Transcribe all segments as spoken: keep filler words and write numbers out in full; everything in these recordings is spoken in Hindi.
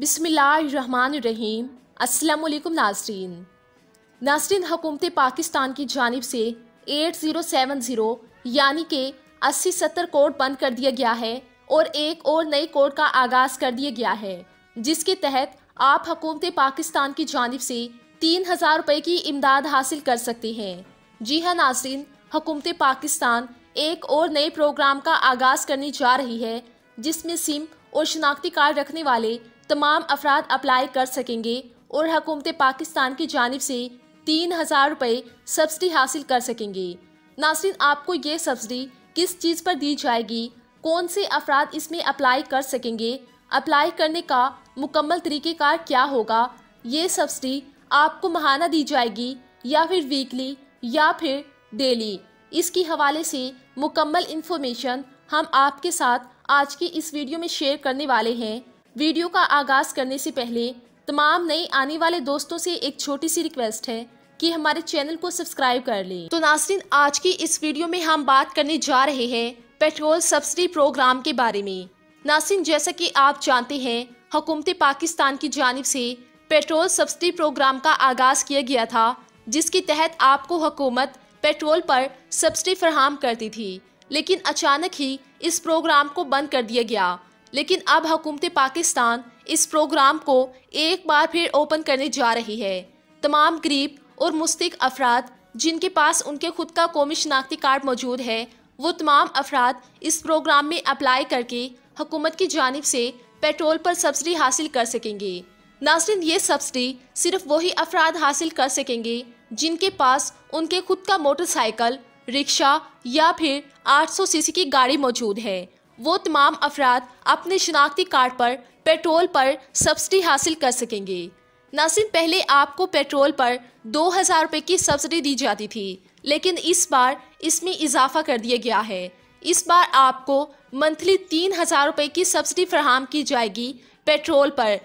बिस्मिल्लाहिर्रहमानिर्रहीम। अस्सलामुअलैकुम नाज़रीन नाज़रीन हुकूमत पाकिस्तान की जानिब से एट ज़ीरो सेवन ज़ीरो यानी कि अस्सी सत्तर कोड बंद कर दिया गया है और एक और नए कोड का आगाज़ कर दिया गया है, जिसके तहत आप हुकूमत पाकिस्तान की जानिब से तीन हज़ार रुपये की इमदाद हासिल कर सकते हैं। जी हाँ नाज़रीन, हुकूमत पाकिस्तान एक और नए प्रोग्राम का आगाज़ करने जा रही है, जिसमें सिम और शनाख्ती कार्ड रखने वाले तमाम अफराद अप्लाई कर सकेंगे और हुकूमत पाकिस्तान की जानिब से तीन हज़ार रुपये सब्सिडी हासिल कर सकेंगे। नाज़रीन, आपको ये सब्सिडी किस चीज़ पर दी जाएगी, कौन से अफराद इसमें अप्लाई कर सकेंगे, अप्लाई करने का मुकम्मल तरीक़ेकार क्या होगा, ये सब्सिडी आपको माहाना दी जाएगी या फिर वीकली या फिर डेली, इसके हवाले से मुकम्मल इंफॉर्मेशन हम आपके साथ आज की इस वीडियो में शेयर करने वाले हैं। वीडियो का आगाज़ करने से पहले तमाम नए आने वाले दोस्तों से एक छोटी सी रिक्वेस्ट है कि हमारे चैनल को सब्सक्राइब कर लें। तो नाज़रीन, आज की इस वीडियो में हम बात करने जा रहे हैं पेट्रोल सब्सिडी प्रोग्राम के बारे में। नाज़रीन, जैसा कि आप जानते हैं, हुकूमत पाकिस्तान की जानिब से पेट्रोल सब्सिडी प्रोग्राम का आगाज़ किया गया था, जिसके तहत आपको हुकूमत पेट्रोल पर सब्सिडी फराहम करती थी, लेकिन अचानक ही इस प्रोग्राम को बंद कर दिया गया। लेकिन अब हुकूमत पाकिस्तान इस प्रोग्राम को एक बार फिर ओपन करने जा रही है। तमाम गरीब और मुस्तहिक अफराद जिनके पास उनके खुद का कौमी शनाख्ती कार्ड मौजूद है, वो तमाम अफराद इस प्रोग्राम में अप्लाई करके हुकूमत की जानिब से पेट्रोल पर सब्सिडी हासिल कर सकेंगे। नाज़रीन, ये सब्सिडी सिर्फ वही अफराद हासिल कर सकेंगे जिनके पास उनके खुद का मोटरसाइकिल, रिक्शा या फिर आठ सौ सीसी की गाड़ी मौजूद है। वो तमाम अफराद अपने शनाख्ती कार्ड पर पेट्रोल पर सब्सिडी हासिल कर सकेंगे। नाज़रीन, पहले आपको पेट्रोल पर दो हज़ार रुपये की सब्सिडी दी जाती थी, लेकिन इस बार इसमें इजाफा कर दिया गया है। इस बार आपको मंथली तीन हज़ार रुपये की सब्सिडी फराहम की जाएगी पेट्रोल पर।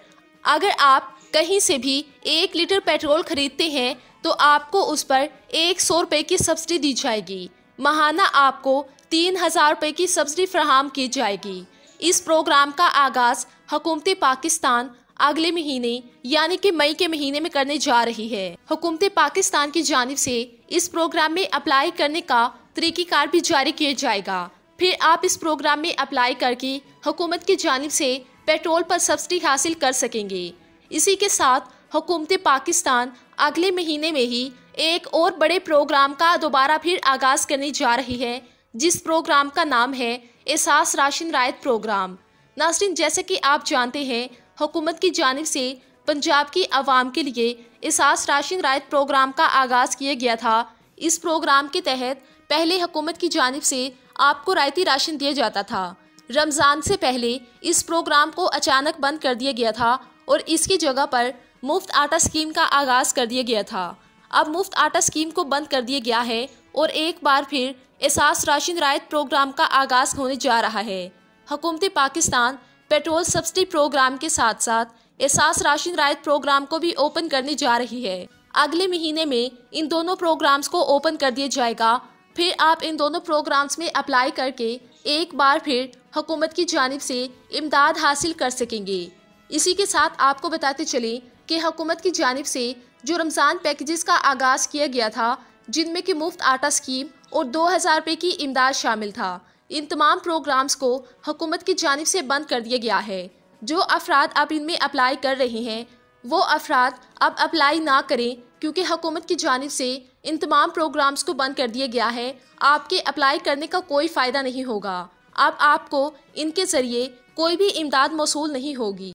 अगर आप कहीं से भी एक लीटर पेट्रोल ख़रीदते हैं तो आपको उस पर एक सौ रुपये की सब्सिडी दी जाएगी। माहाना आपको तीन हज़ार रुपये की सब्सिडी फराहम की जाएगी। इस प्रोग्राम का आगाज़ हुकूमत पाकिस्तान अगले महीने यानी कि मई के महीने में करने जा रही है। हुकूमत पाकिस्तान की जानिब से इस प्रोग्राम में अप्लाई करने का तरीक़ेकार भी जारी किया जाएगा। फिर आप इस प्रोग्राम में अप्लाई करके हुकूमत की जानिब से पेट्रोल पर सब्सिडी हासिल कर सकेंगे। इसी के साथ हुकूमत पाकिस्तान अगले महीने में ही एक और बड़े प्रोग्राम का दोबारा फिर आगाज़ करने जा रही है, जिस प्रोग्राम का नाम है एहसास राशन रायत प्रोग्राम। नाज़रीन, जैसे कि आप जानते हैं, हुकूमत की जानिब से पंजाब की आवाम के लिए एहसास राशन रायत प्रोग्राम का आगाज़ किया गया था। इस प्रोग्राम के तहत पहले हुकूमत की जानिब से आपको रायती राशन दिया जाता था। रमज़ान से पहले इस प्रोग्राम को अचानक बंद कर दिया गया था और इसकी जगह पर मुफ्त आटा स्कीम का आगाज़ कर दिया गया था। अब मुफ्त आटा स्कीम को बंद कर दिया गया है और एक बार फिर एहसास राशन रायत प्रोग्राम का आगाज़ होने जा रहा है। हुकूमत पाकिस्तान पेट्रोल सब्सिडी प्रोग्राम के साथ साथ एहसास राशन रायत प्रोग्राम को भी ओपन करने जा रही है। अगले महीने में इन दोनों प्रोग्राम्स को ओपन कर दिया जाएगा। फिर आप इन दोनों प्रोग्राम्स में अप्लाई करके एक बार फिर हुकूमत की जानिब से इमदाद हासिल कर सकेंगे। इसी के साथ आपको बताते चलें कि हुकूमत की जानिब से जो रमज़ान पैकेजेस का आगाज़ किया गया था, जिनमें कि मुफ्त आटा स्कीम और दो हज़ार रुपये की इमदाद शामिल था, इन तमाम प्रोग्राम्स को हुकूमत की जानिब से बंद कर दिया गया है। जो अफराद अब इनमें अप्लाई कर रहे हैं, वो अफराद अब अप्लाई ना करें, क्योंकि हुकूमत की जानिब से इन तमाम प्रोग्राम्स को बंद कर दिया गया है। आपके अप्लाई करने का कोई फ़ायदा नहीं होगा। अब आपको इनके ज़रिए कोई भी इमदाद मौसूल नहीं होगी।